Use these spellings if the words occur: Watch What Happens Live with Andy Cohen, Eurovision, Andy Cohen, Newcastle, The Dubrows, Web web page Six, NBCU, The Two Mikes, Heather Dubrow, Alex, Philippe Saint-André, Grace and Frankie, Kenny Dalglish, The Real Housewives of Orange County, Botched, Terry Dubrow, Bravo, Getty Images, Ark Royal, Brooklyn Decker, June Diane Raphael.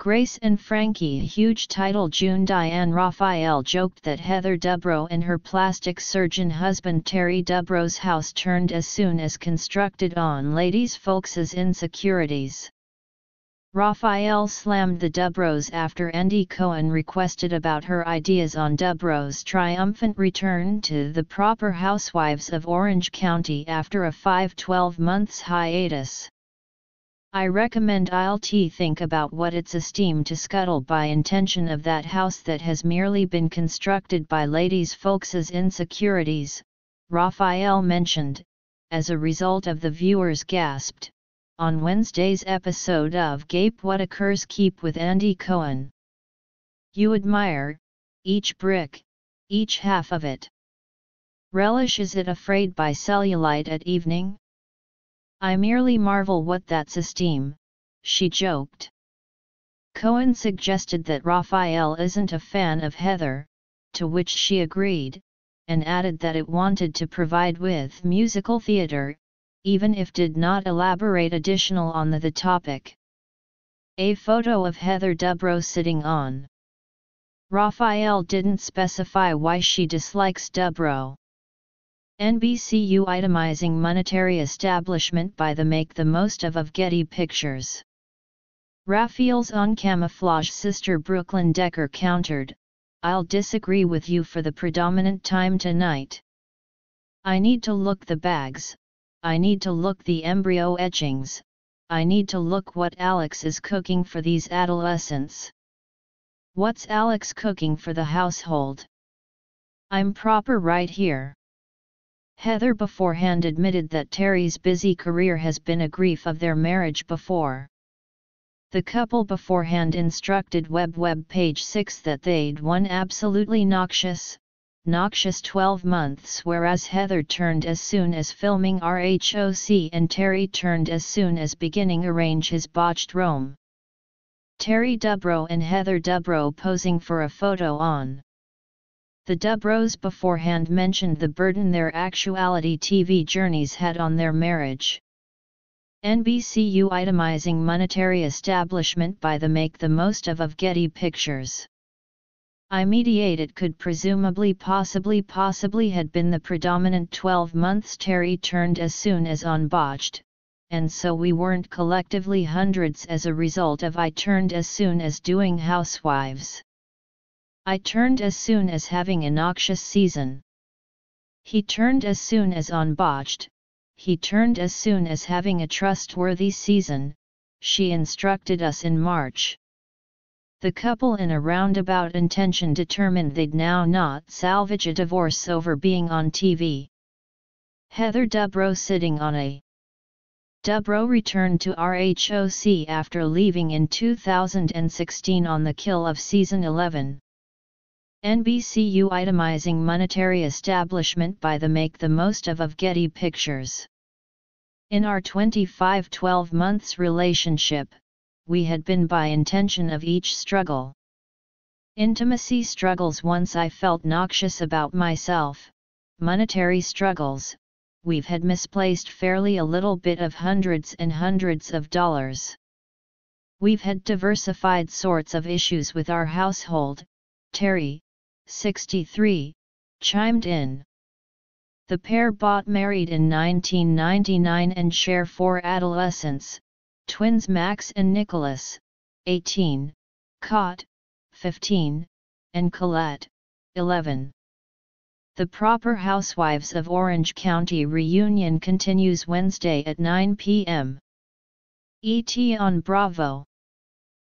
Grace and Frankie, a huge title. June Diane Raphael joked that Heather Dubrow and her plastic surgeon husband Terry Dubrow's house turned as soon as constructed on ladies' folks' insecurities. Raphael slammed the Dubrows after Andy Cohen requested about her ideas on Dubrow's triumphant return to the proper housewives of Orange County after a 12 months hiatus. I recommend I'll think about what it's esteemed to scuttle by intention of that house that has merely been constructed by ladies' folks' insecurities, Raphael mentioned, as a result of the viewers gasped, on Wednesday's episode of Gape What Occurs Keep with Andy Cohen. You admire each brick, each half of it. Relish is it afraid by cellulite at evening? I merely marvel what that's esteem, she joked. Cohen suggested that Raphael isn't a fan of Heather, to which she agreed, and added that it wanted to provide with musical theater, even if did not elaborate additional on the topic. A photo of Heather Dubrow sitting on. Raphael didn't specify why she dislikes Dubrow. NBCU itemizing monetary establishment by the Make the Most of Getty Pictures. Raphael's on-camouflage sister Brooklyn Decker countered, I'll disagree with you for the predominant time tonight. I need to look the bags, I need to look the embryo etchings, I need to look what Alex is cooking for these adolescents. What's Alex cooking for the household? I'm proper right here. Heather beforehand admitted that Terry's busy career has been a grief of their marriage before. The couple beforehand instructed web page 6 that they'd won absolutely noxious 12 months whereas Heather turned as soon as filming RHOC and Terry turned as soon as beginning arrange his Botched Rome. Terry Dubrow and Heather Dubrow posing for a photo on. The Dubrows beforehand mentioned the burden their actuality TV journeys had on their marriage. NBCU itemizing monetary establishment by the Make the Most of Getty Pictures. I mediated could presumably possibly had been the predominant 12 months Terry turned as soon as on Botched, and so we weren't collectively hundreds as a result of I turned as soon as doing Housewives. I turned as soon as having a noxious season. He turned as soon as on Botched, he turned as soon as having a trustworthy season, she instructed us in March. The couple in a roundabout intention determined they'd now not salvage a divorce over being on TV. Heather Dubrow sitting on a. Dubrow returned to RHOC after leaving in 2016 on the kill of season 11. NBCU itemizing monetary establishment by the Make the Most of Getty Pictures. In our 12 months relationship, we had been by intention of each struggle. Intimacy struggles once I felt noxious about myself, monetary struggles, we've had misplaced fairly a little bit of hundreds and hundreds of dollars. We've had diversified sorts of issues with our household, Terry, 63, chimed in. The pair got married in 1999 and share 4 adolescents, twins Max and Nicholas, 18, Cot, 15, and Colette, 11. The Proper Housewives of Orange County reunion continues Wednesday at 9 p.m. ET on Bravo.